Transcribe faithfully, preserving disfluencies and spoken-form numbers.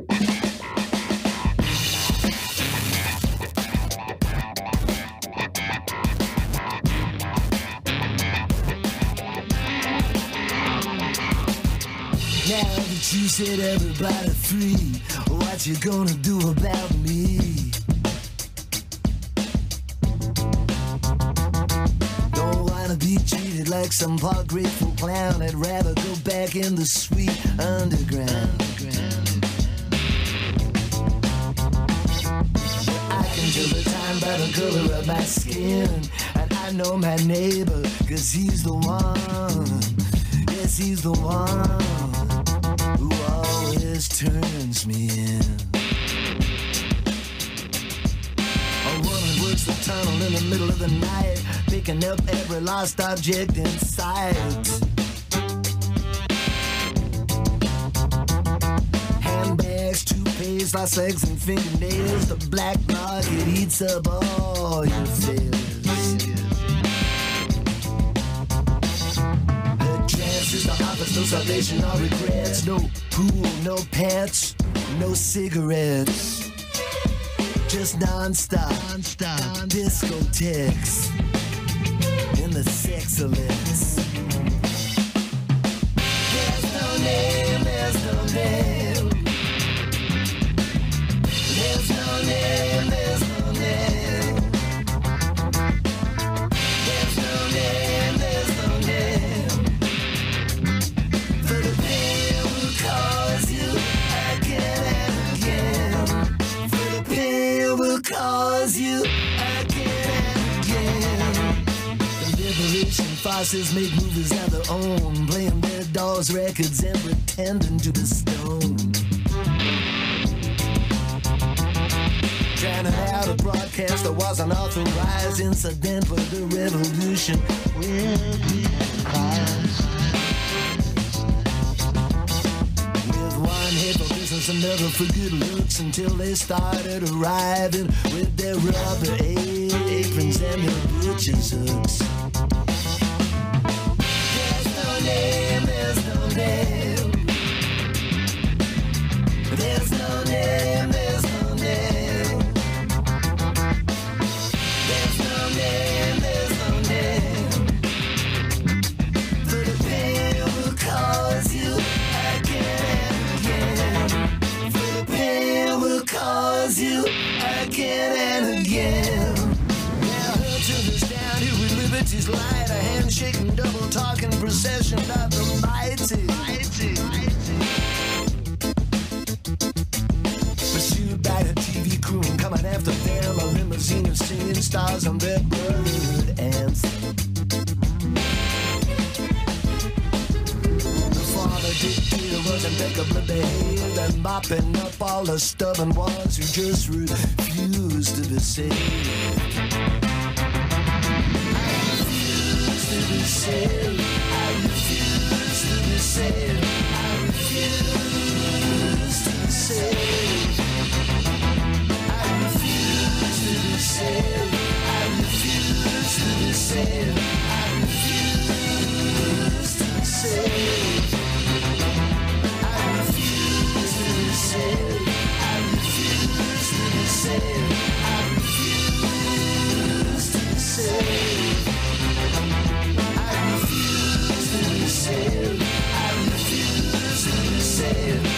Now that you set everybody free, what you gonna do about me? Don't wanna be treated like some poor grateful clown. I'd rather go back in the sweet underground. I can tell the time by the color of my skin, and I know my neighbor, cause he's the one. Yes, he's the one who always turns me in. A woman works the tunnel in the middle of the night, picking up every lost object in sight. Handbags, toothpaste, lost legs and fingernails. The black market eats up all your failures. Is the office, no salvation or regrets, no pool, no pants, no cigarettes, just non-stop, non-stop discotheques in the sex-o-lettes. There's no name, there's no name, there's no name, there's no name, there's no name, there's no name. Cause you again, again. The Liberation Forces make movies of their own, playing their Doors records and pretending to be stone. Drowning out a broadcast that wasn't authorized, incident for the revolution will be caused. With one hit for business, another for good looks, until they started arriving with their rubber aprons and their butcher's hooks. There's no name, there's no name, there's no name, there's no name, there's no name, there's no name, for the pain will cause you you again and again. Now her tune is down here with liberty's light, a handshake and double talk in procession of the mighty, mighty, mighty. Pursued by the T V crew and coming after them, a limousine of singing stars on their bird anthem. The dictator was impeccably behaved and mopping up all the stubborn ones who just refused to be saved. I refuse to be saved. I refuse to be saved. I refuse to be saved. I refuse to be saved. I refuse to be saved. I refuse to be saved. I refuse to be saved. I refuse to be saved. I refuse to be saved. I refuse to be saved.